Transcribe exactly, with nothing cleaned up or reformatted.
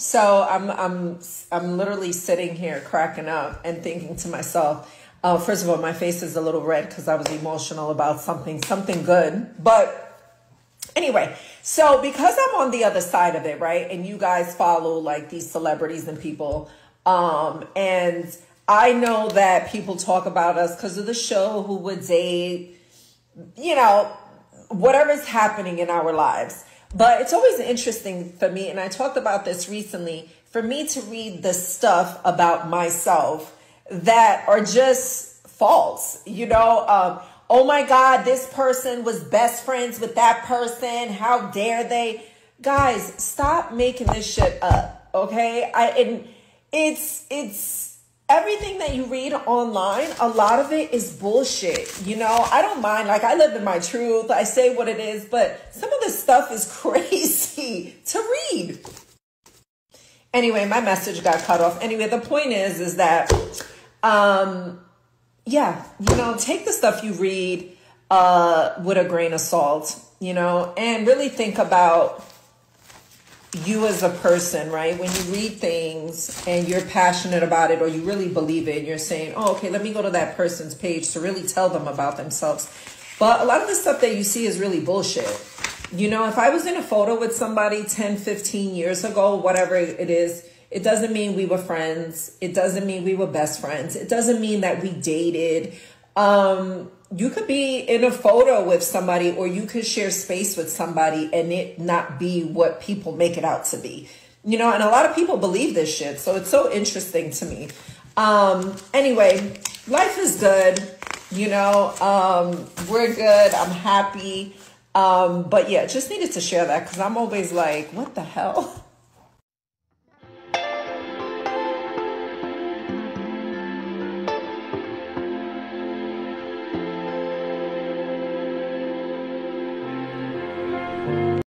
So I'm, I'm, I'm literally sitting here cracking up and thinking to myself, oh, first of all, my face is a little red because I was emotional about something, something good. But anyway, so because I'm on the other side of it, right? And you guys follow like these celebrities and people. Um, and I know that people talk about us because of the show, Who Would Date, you know, whatever's happening in our lives. But it's always interesting for me, and I talked about this recently, for me to read the stuff about myself that are just false. You know, um, oh my God, this person was best friends with that person. How dare they? Guys, stop making this shit up, okay? I and it's it's everything that you read online, a lot of it is bullshit. You know, I don't mind. Like, I live in my truth. I say what it is, but some of this stuff is crazy to read. Anyway, my message got cut off. Anyway, the point is, is that, um, yeah, you know, take the stuff you read uh, with a grain of salt, you know, and really think about you as a person, right? When you read things and you're passionate about it or you really believe it and you're saying, oh, okay, let me go to that person's page to really tell them about themselves. But a lot of the stuff that you see is really bullshit. You know, if I was in a photo with somebody ten, fifteen years ago, whatever it is, it doesn't mean we were friends. It doesn't mean we were best friends. It doesn't mean that we dated. Um, you could be in a photo with somebody or you could share space with somebody and it not be what people make it out to be. You know, and a lot of people believe this shit. So it's so interesting to me. Um, anyway, life is good. You know, um, we're good. I'm happy. Um, but yeah, just needed to share that because I'm always like, what the hell?